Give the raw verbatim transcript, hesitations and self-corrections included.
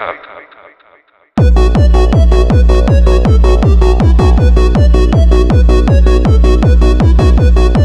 Africa.